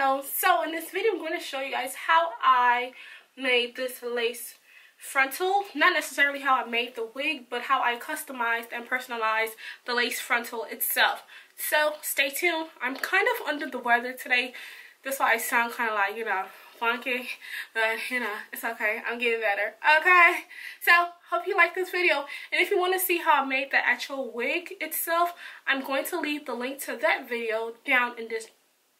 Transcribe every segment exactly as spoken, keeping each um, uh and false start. channel. So in this video I'm going to show you guys how I made this lace frontal. Not necessarily how I made the wig, but how I customized and personalized the lace frontal itself. So stay tuned. I'm kind of under the weather today. That's why I sound kind of like, you know, funky, but you know, it's okay. I'm getting better. Okay, so hope you like this video, and if you want to see how I made the actual wig itself, I'm going to leave the link to that video down in this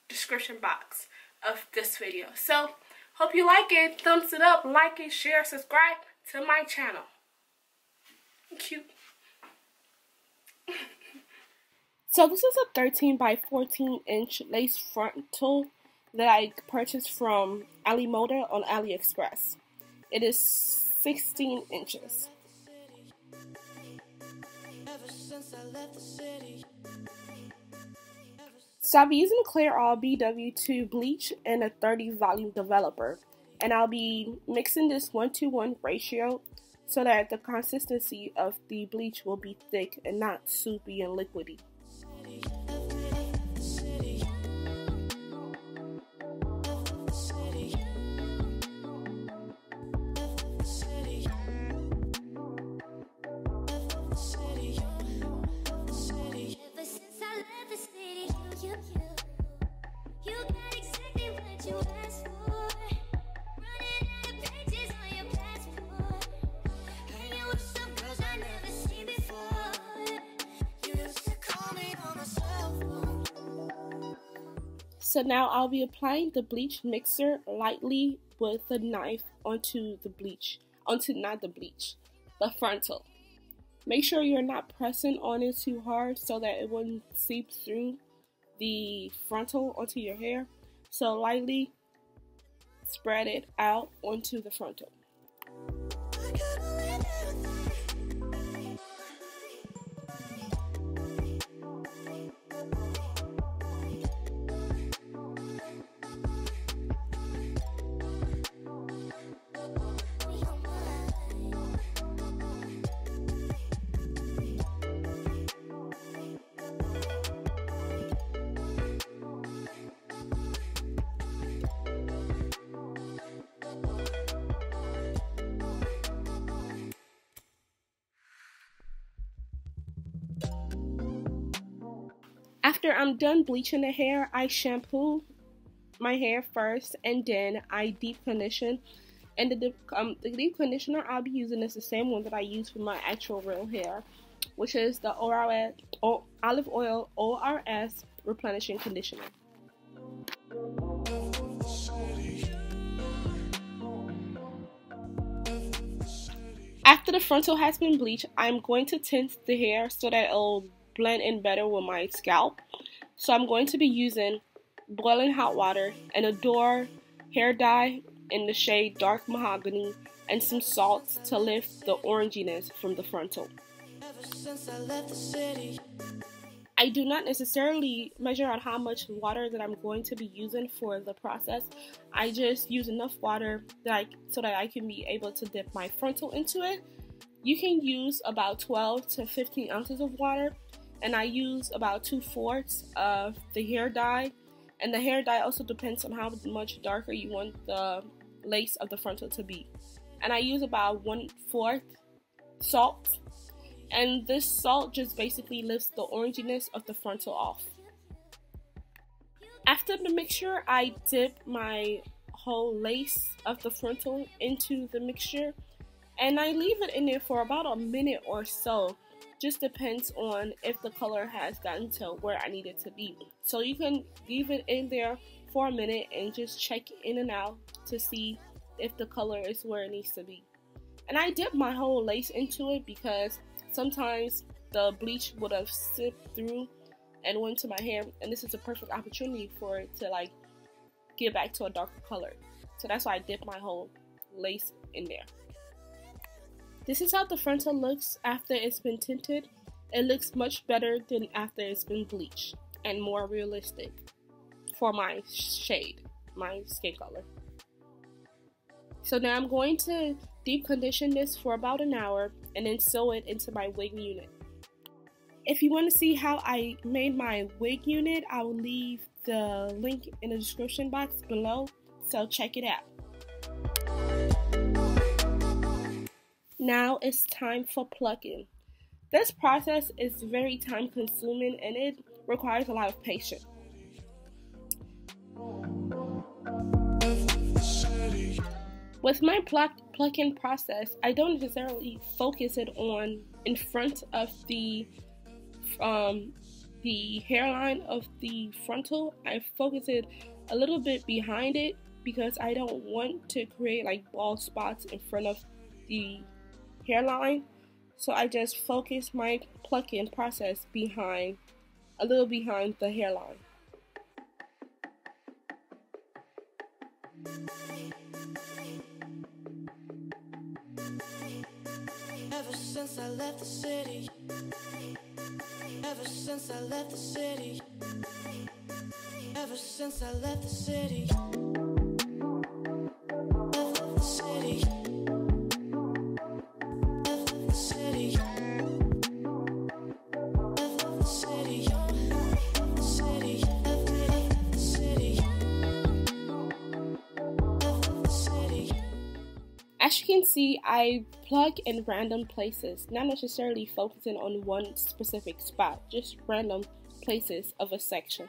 description box of this video. So hope you like it. Thumbs it up, like it, share, subscribe to my channel. Cute. So this is a thirteen by fourteen inch lace frontal that I purchased from AliModa on AliExpress. It is sixteen inches. So I'll be using Clear All B W two bleach and a thirty volume developer, and I'll be mixing this one to one ratio so that the consistency of the bleach will be thick and not soupy and liquidy. So now I'll be applying the bleach mixer lightly with the knife onto the bleach, onto not the bleach, the frontal. Make sure you're not pressing on it too hard so that it wouldn't seep through the frontal onto your hair. So lightly spread it out onto the frontal. After I'm done bleaching the hair, I shampoo my hair first and then I deep condition. And the deep, um, the deep conditioner I'll be using is the same one that I use for my actual real hair, which is the O R S, o, olive oil O R S replenishing conditioner. After the frontal has been bleached, I'm going to tint the hair so that it'll blend in better with my scalp. So I'm going to be using boiling hot water, an Adore hair dye in the shade Dark Mahogany, and some salts to lift the oranginess from the frontal. I do not necessarily measure out how much water that I'm going to be using for the process. I just use enough water that I, so that I can be able to dip my frontal into it. You can use about twelve to fifteen ounces of water, and I use about two fourths of the hair dye, and the hair dye also depends on how much darker you want the lace of the frontal to be. And I use about one fourth salt, and this salt just basically lifts the oranginess of the frontal off. After the mixture, I dip my whole lace of the frontal into the mixture, and I leave it in there for about a minute or so. Just depends on if the color has gotten to where I need it to be. So you can leave it in there for a minute and just check in and out to see if the color is where it needs to be. And I dip my whole lace into it because sometimes the bleach would have sipped through and went to my hair, and this is a perfect opportunity for it to like get back to a darker color. So that's why I dip my whole lace in there. This is how the frontal looks after it's been tinted. It looks much better than after it's been bleached and more realistic for my shade, my skin color. So now I'm going to deep condition this for about an hour and then sew it into my wig unit. If you want to see how I made my wig unit, I will leave the link in the description box below, so check it out. Now it's time for plucking. This process is very time consuming and it requires a lot of patience. With my pluck, plucking process, I don't necessarily focus it on in front of the um, the hairline of the frontal. I focus it a little bit behind it because I don't want to create like bald spots in front of the hairline. So I just focus my plucking process behind, a little behind the hairline. Ever since I left the city, ever since I left the city, ever since I left the city, left the city. As you can see, I plug in random places, not necessarily focusing on one specific spot, just random places of a section.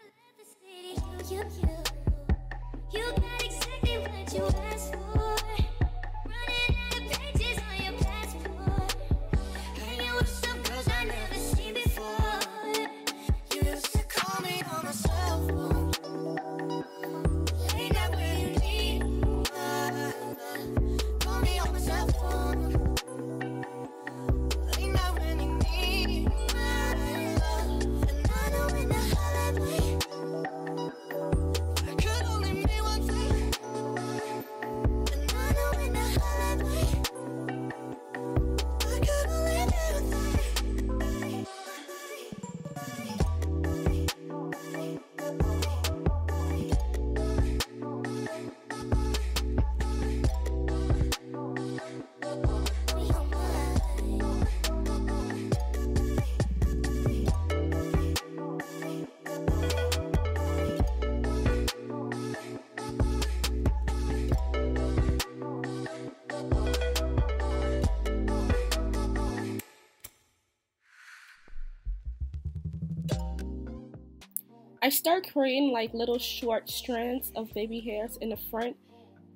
I start creating like little short strands of baby hairs in the front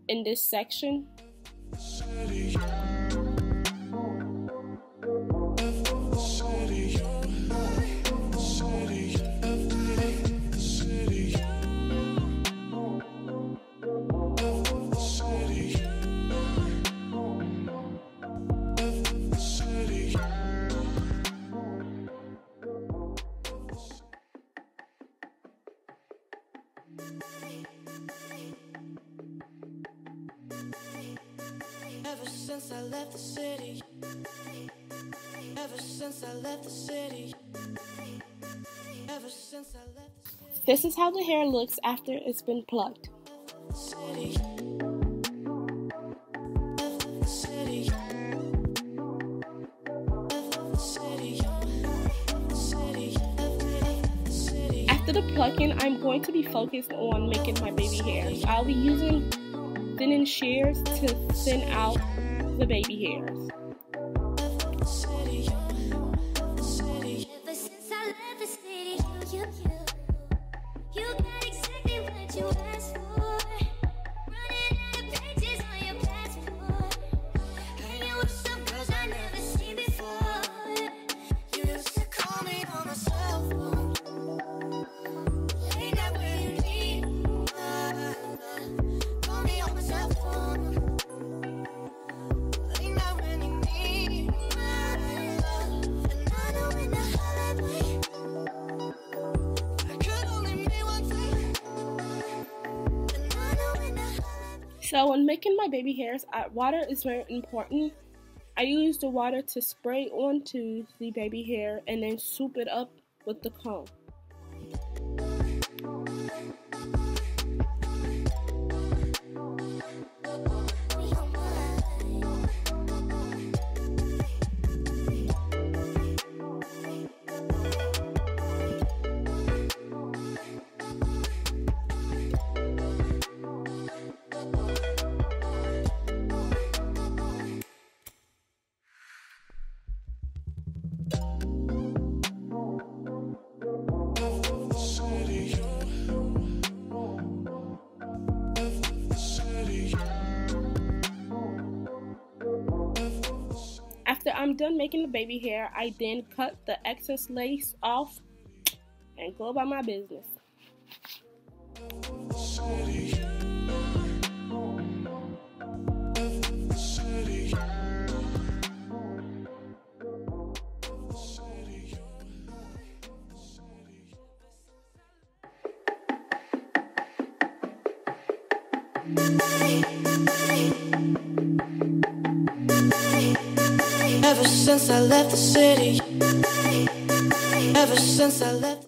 in this section. City. City. City. City. City. Ever since I left the city, ever since I left the city, ever since I left the city. This is how the hair looks after it's been plucked. City. City. After the plucking, I'm going to be focused on making my baby hairs. I'll be using thinning shears to thin out the baby hairs. So when making my baby hairs, I, water is very important. I use the water to spray onto the baby hair and then swoop it up with the comb. After I'm done making the baby hair, I then cut the excess lace off and go about my business. Ever since I left the city, ever since I left